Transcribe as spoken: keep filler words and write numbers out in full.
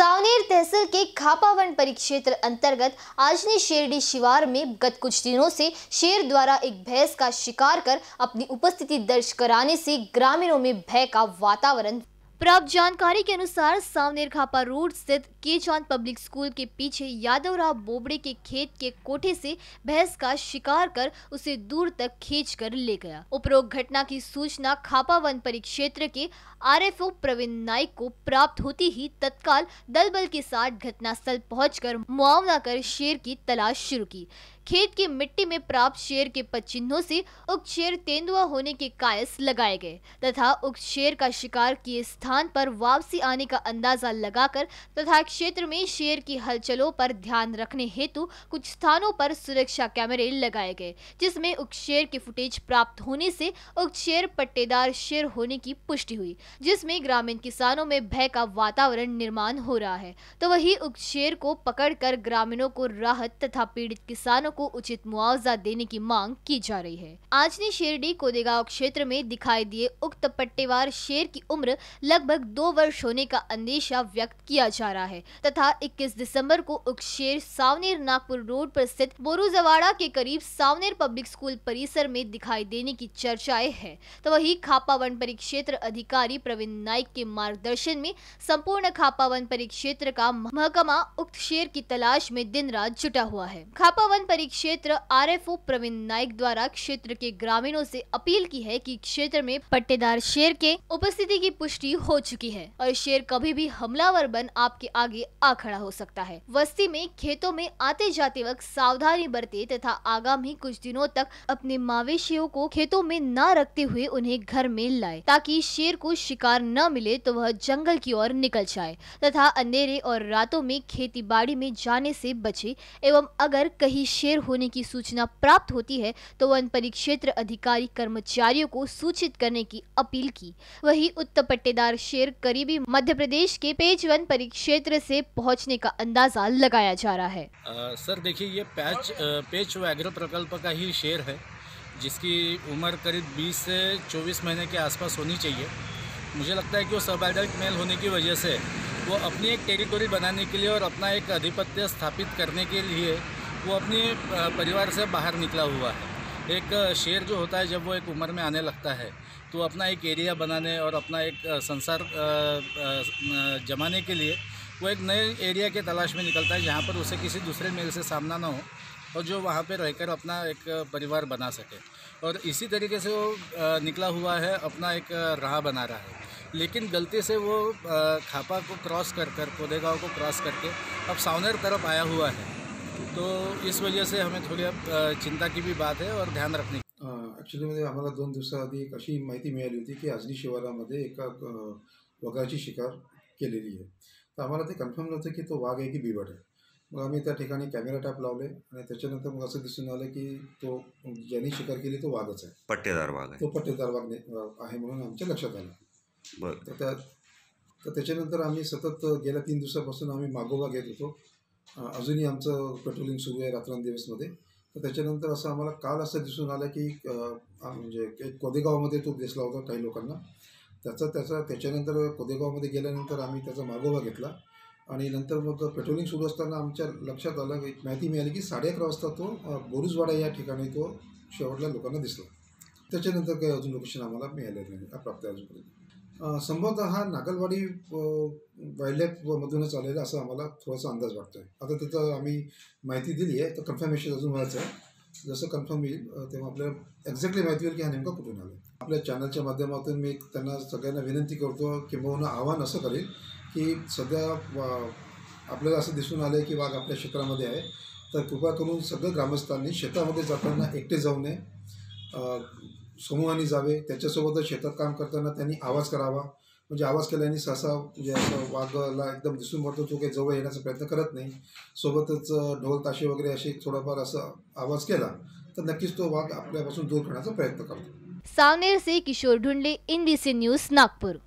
सावनेर तहसील के खापा वन परिक्षेत्र अंतर्गत आजनी शेरडी शिवार में गत कुछ दिनों से शेर द्वारा एक भैंस का शिकार कर अपनी उपस्थिति दर्ज कराने से ग्रामीणों में भय का वातावरण। प्राप्त जानकारी के अनुसार सावनेर खापा रोड स्थित केचांद पब्लिक स्कूल के पीछे यादवराव बोबड़े के खेत के कोठे से भैंस का शिकार कर उसे दूर तक खींचकर ले गया। उपरोक्त घटना की सूचना खापा वन परिक्षेत्र के आरएफओ प्रवीण नायक को प्राप्त होती ही तत्काल दल बल के साथ घटनास्थल पहुंचकर मुआवना कर शेर की तलाश शुरू की। खेत की मिट्टी में प्राप्त शेर के पदचिन्हों से उक्त शेर तेंदुआ होने के कायस लगाए गए तथा उक्त शेर का शिकार किए स्थान पर वापसी आने का अंदाजा लगाकर तथा क्षेत्र में शेर की हलचलों पर ध्यान रखने हेतु कुछ स्थानों पर सुरक्षा कैमरे लगाए गए, जिसमें उक्त शेर के फुटेज प्राप्त होने से उक्त शेर पट्टेदार शेर होने की पुष्टि हुई, जिसमें ग्रामीण किसानों में भय का वातावरण निर्माण हो रहा है। तो वही उक्त शेर को पकड़कर ग्रामीणों को राहत तथा पीड़ित किसानों को उचित मुआवजा देने की मांग की जा रही है। आजनी शेरडी कोदेगांव क्षेत्र में दिखाई दिए उक्त पट्टेदार शेर की उम्र लगभग दो वर्ष होने का अंदेशा व्यक्त किया जा रहा है तथा इक्कीस दिसंबर को उक्त शेर सावनेर नागपुर रोड पर स्थित बोरुजवाड़ा के करीब सावनेर पब्लिक स्कूल परिसर में दिखाई देने की चर्चाएं हैं। तो वही खापा वन परिक्षेत्र अधिकारी प्रवीण नायक के मार्गदर्शन में संपूर्ण खापा वन परिक्षेत्र का महकमा उक्त शेर की तलाश में दिन रात जुटा हुआ है। खापा वन परिक्षेत्र आरएफओ प्रवीण नायक द्वारा क्षेत्र के ग्रामीणों से अपील की है कि क्षेत्र में पट्टेदार शेर के उपस्थिति की पुष्टि हो चुकी है और शेर कभी भी हमलावर बन आपके आगे आ खड़ा हो सकता है। वस्ती में खेतों में आते जाते वक्त सावधानी बरते तथा आगामी कुछ दिनों तक अपने मवेशियों को खेतों में न रखते हुए उन्हें घर में लाए ताकि शेर को शिकार न मिले तो वह जंगल की ओर निकल जाए तथा अंधेरे और रातों में खेती बाड़ी में जाने से बचे एवं अगर कहीं शेर होने की सूचना प्राप्त होती है तो वन परिक्षेत्र अधिकारी कर्मचारियों को सूचित करने की अपील की। वही उत्तर पट्टेदार शेर करीबी मध्य प्रदेश के पेंच वन परिक्षेत्र से पहुंचने का अंदाजा लगाया जा रहा है। आ, सर देखिए, ये पेंच पेंच व्याघ्र प्रकल्प का ही शेर है जिसकी उम्र करीब बीस से चौबीस महीने के आसपास होनी चाहिए। मुझे लगता है कि वो सब एडल्ट मेल होने की वजह से वो अपनी एक टेरिटोरी बनाने के लिए और अपना एक आधिपत्य स्थापित करने के लिए वो अपने परिवार से बाहर निकला हुआ है। एक शेर जो होता है जब वो एक उम्र में आने लगता है तो अपना एक एरिया बनाने और अपना एक संसार जमाने के लिए वो एक नए एरिया के तलाश में निकलता है जहाँ पर उसे किसी दूसरे मेल से सामना ना हो और जो वहाँ पे रहकर अपना एक परिवार बना सके, और इसी तरीके से वो निकला हुआ है, अपना एक राह बना रहा है। लेकिन गलती से वो खापा को क्रॉस कर कर कोदेगांव को क्रॉस करके अब सावनेर तरफ आया हुआ है, तो इस वजह से हमें थोड़ी अब चिंता की भी बात है और ध्यान रखने की। ॲक्च्युलीमध्ये आम्हाला दोन दिवसाआधी एक अशी माहिती मिळाली होती की आजनी शिवारामध्ये एका वाघाची शिकार केलेली आहे, तर आम्हाला ते कन्फर्म नव्हतं की तो वाघ आहे की बिबट आहे। मग आम्ही त्या ठिकाणी कॅमेरा टॅप लावले आणि त्याच्यानंतर मग असं दिसून आलं की तो ज्यांनी शिकार केली तो वाघच आहे, पट्टेदार वाघ आहे, तो पट्टेदार वाघ आहे म्हणून आमच्या लक्षात आलं। बरं, तर त्या तर त्याच्यानंतर आम्ही सतत गेल्या तीन दिवसापासून आम्ही मागोवा घेत होतो, अजूनही आमचं पेट्रोलिंग सुरू आहे रात्रंदिवसमध्ये। तर त्याच्यानंतर असं आम्हाला काल असं दिसून आलं की म्हणजे एक कोदेगावमध्ये तो दिसला होता काही लोकांना, त्याचा त्याचा त्याच्यानंतर कोदेगावमध्ये गेल्यानंतर आम्ही त्याचा मागोवा घेतला आणि नंतर मग पेट्रोलिंग सुरू असताना आमच्या लक्षात आलं, एक माहिती मिळाली की साडे अकरा वाजता तो बोरुजवाडा या ठिकाणी तो शेवटला लोकांना दिसला। त्याच्यानंतर काही अजून लोकेशन आम्हाला मिळालेलं नाही प्राप्त अजूनपर्यंत। संभवतः हा नागलवाडी वाईल्डलाईफमधूनच आलेला असं आम्हाला थोडासा अंदाज वाटतो आहे। आता त्याचं आम्ही माहिती दिली आहे, तर कन्फर्मेशन अजून व्हायचं आहे, जसं कन्फर्म येईल तेव्हा आपल्याला एक्झॅक्टली माहिती होईल की हा नेमका कुठून आला। आपल्या चॅनलच्या माध्यमातून मी त्यांना सगळ्यांना विनंती करतो किंबहुना आव्हान असं करेल की सध्या आपल्याला असं दिसून आलं आहे की वाघ आपल्या क्षेत्रामध्ये आहे, तर कृपा करून सगळं ग्रामस्थांनी शेतामध्ये जाताना एकटे जाऊ नये, समूहाने जावे, त्याच्यासोबतच शेतात काम करताना त्यांनी आवाज करावा। म्हणजे आवाज केल्याने सहसा म्हणजे असं वाघाला एकदम दिसून पडतो, तो काही जवळ येण्याचा प्रयत्न करत नाही, सोबतच ढोल ताशे वगैरे असे थोडाफार असं आवाज केला तर नक्कीच तो वाघ आपल्यापासून दूर करण्याचा प्रयत्न करतो। सावनेर से किशोर ढुंडले, एनबीसी न्यूज, नागपूर।